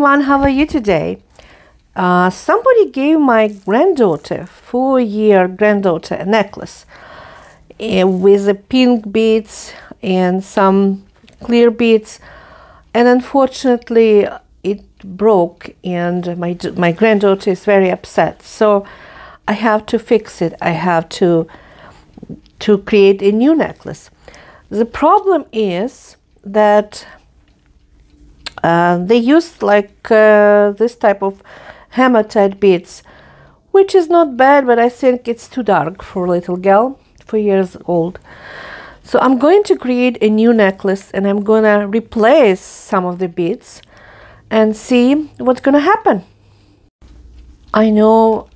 everyone, how are you today? Somebody gave my granddaughter, 4-year granddaughter, a necklace with a pink beads and some clear beads, and unfortunately it broke, and my granddaughter is very upset. So I have to fix it. I have to create a new necklace. The problem is that they used like this type of hematite beads, which is not bad, but I think it's too dark for a little girl, 4 years old. So I'm going to create a new necklace, and I'm going to replace some of the beads and see what's going to happen. I know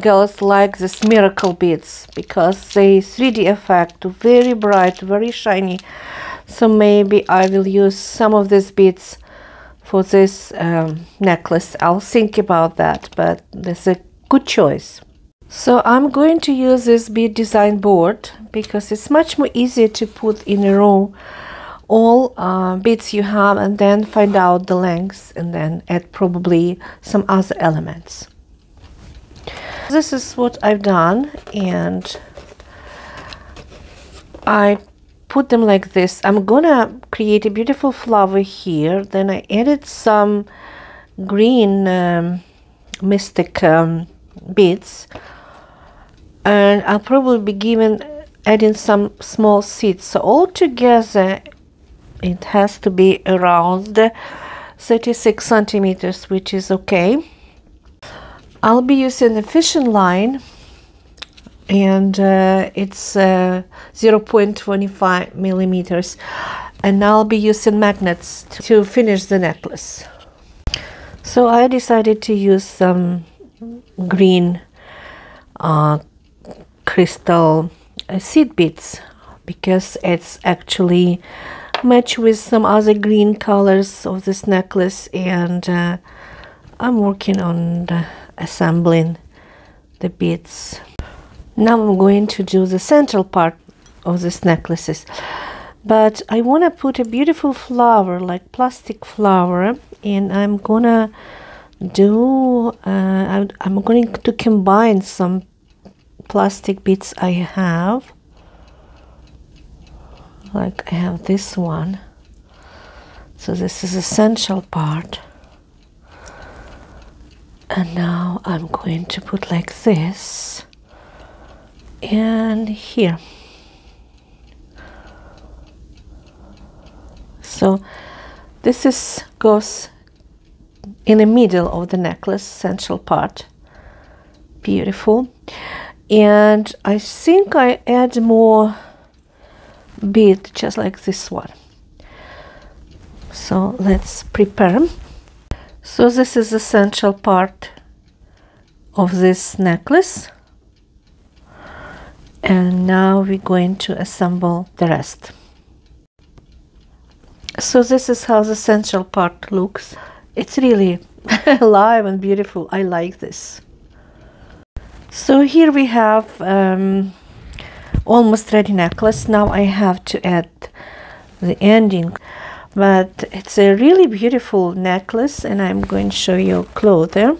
girls like these miracle beads because they 3D effect, very bright, very shiny. So maybe I will use some of these beads for this necklace. I'll think about that, but that's a good choice. So I'm going to use this bead design board because it's much more easier to put in a row all beads you have and then find out the lengths and then add probably some other elements. This is what I've done, and I put them like this. I'm gonna create a beautiful flower here. Then I added some green mystic beads, and I'll probably be adding some small seeds. So all together it has to be around 36 centimeters, which is okay. I'll be using a fishing line, and it's 0.25 millimeters, and I'll be using magnets to finish the necklace. So I decided to use some green crystal seed beads because it's actually matched with some other green colors of this necklace, and I'm working on assembling the beads. Now I'm going to do the central part of these necklaces, but I want to put a beautiful flower, like plastic flower, and I'm gonna do I'm going to combine some plastic beads I have. Like I have this one, so this is the central part, and now I'm going to put like this. And here, so this is goes in the middle of the necklace, central part. Beautiful. And I think I add more bead, just like this one. So let's prepare. So this is the central part of this necklace, and now we're going to assemble the rest. So this is how the central part looks. It's really alive and beautiful. I like this. So here we have almost ready necklace. Now I have to add the ending, but it's a really beautiful necklace, and I'm going to show you closer.